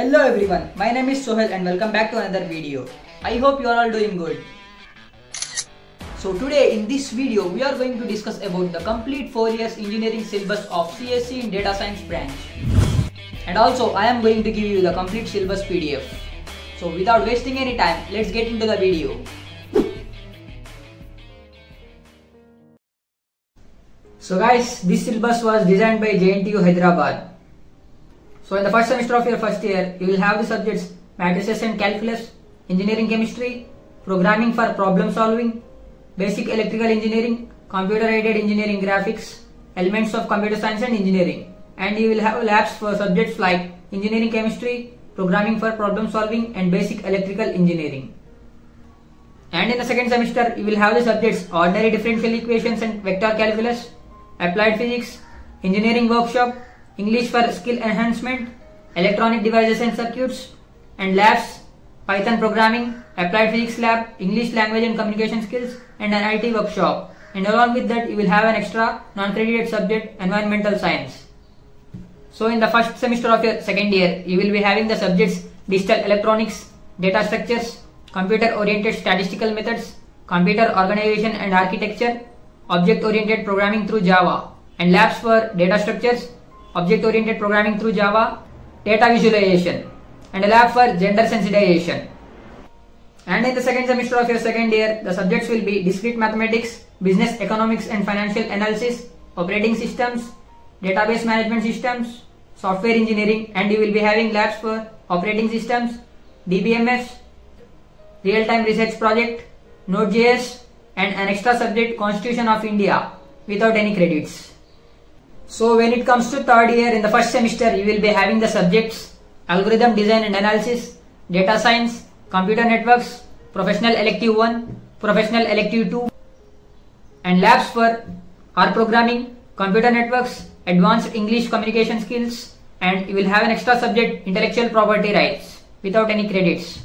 Hello everyone, my name is Sohel and welcome back to another video. I hope you are all doing good. So today in this video we are going to discuss about the complete 4 years engineering syllabus of CSE in data science branch. And also I am going to give you the complete syllabus PDF. So without wasting any time, let's get into the video. So guys, this syllabus was designed by JNTU Hyderabad. So in the first semester of your first year, you will have the subjects matrices and calculus, engineering chemistry, programming for problem solving, basic electrical engineering, computer aided engineering graphics, elements of computer science and engineering. And you will have labs for subjects like engineering chemistry, programming for problem solving and basic electrical engineering. And in the second semester, you will have the subjects ordinary differential equations and vector calculus, applied physics, engineering workshop, English for skill enhancement, electronic devices and circuits, and labs, Python programming, applied physics lab, English language and communication skills, and an IT workshop. And along with that, you will have an extra non-credited subject, environmental science. So in the first semester of your second year, you will be having the subjects digital electronics, data structures, computer-oriented statistical methods, computer organization and architecture, object-oriented programming through Java, and labs for data structures, object-oriented programming through Java, data visualization, and a lab for gender sensitization. And in the second semester of your second year, the subjects will be discrete mathematics, business economics and financial analysis, operating systems, database management systems, software engineering, and you will be having labs for operating systems, DBMS, real-time research project, Node.js, and an extra subject Constitution of India without any credits. So when it comes to third year, in the first semester you will be having the subjects algorithm design and analysis, data science, computer networks, professional elective 1, professional elective 2, and labs for R programming, computer networks, advanced English communication skills, and you will have an extra subject intellectual property rights without any credits.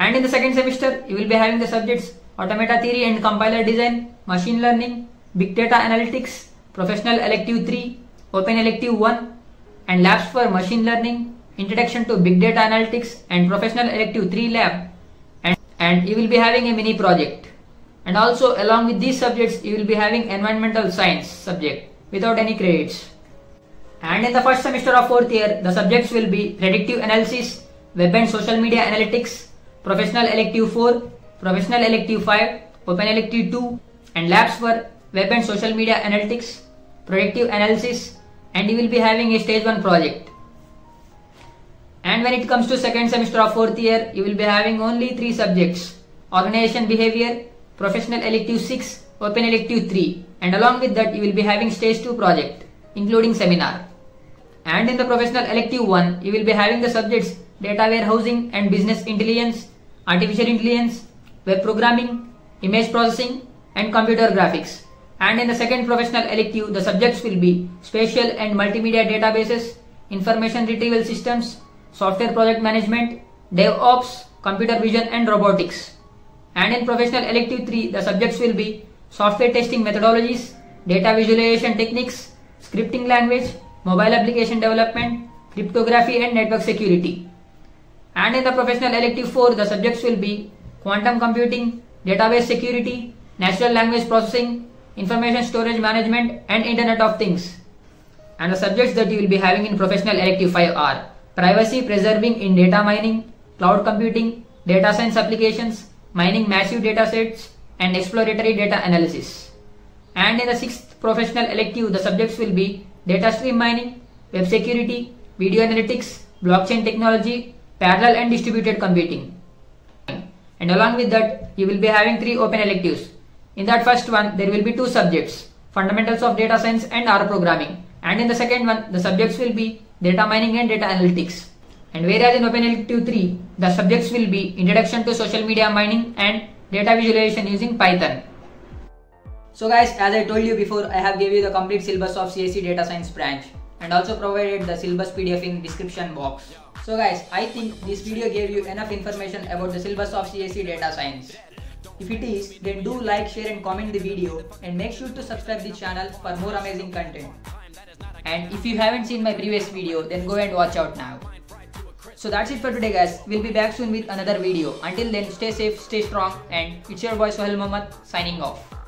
And in the second semester you will be having the subjects automata theory and compiler design, machine learning, big data analytics, professional elective 3, open elective 1, and labs for machine learning, introduction to big data analytics and professional elective 3 lab, and you will be having a mini project. And also along with these subjects you will be having environmental science subject without any credits. And in the first semester of fourth year, the subjects will be predictive analysis, web and social media analytics, professional elective 4, professional elective 5, open elective 2, and labs for web and social media analytics, predictive analysis, and you will be having a stage 1 project. And when it comes to second semester of fourth year, you will be having only 3 subjects, organization behavior, professional elective 6, open elective 3, and along with that you will be having stage 2 project including seminar. And in the professional elective 1, you will be having the subjects data warehousing and business intelligence, artificial intelligence, web programming, image processing, and computer graphics. And in the second professional elective, the subjects will be spatial and multimedia databases, information retrieval systems, software project management, DevOps, computer vision and robotics. And in professional elective 3, the subjects will be software testing methodologies, data visualization techniques, scripting language, mobile application development, cryptography and network security. And in the professional elective 4, the subjects will be quantum computing, database security, natural language processing, information storage management, and Internet of Things. And the subjects that you will be having in professional elective 5 are privacy preserving in data mining, cloud computing, data science applications, mining massive data sets, and exploratory data analysis. And in the 6th professional elective, the subjects will be data stream mining, web security, video analytics, blockchain technology, parallel and distributed computing. And along with that, you will be having 3 open electives. In that first one, there will be 2 subjects, fundamentals of data science and R programming. And in the second one, the subjects will be data mining and data analytics. And whereas in open elective 3, the subjects will be introduction to social media mining and data visualization using Python. So guys, as I told you before, I have given you the complete syllabus of CSE data science branch and also provided the syllabus PDF in description box. So guys, I think this video gave you enough information about the syllabus of CSE data science. If it is, then do like, share and comment the video, and make sure to subscribe this channel for more amazing content. And if you haven't seen my previous video, then go and watch out now. So that's it for today, guys. We'll be back soon with another video. Until then, stay safe, stay strong, and it's your boy Sohail Mohammed signing off.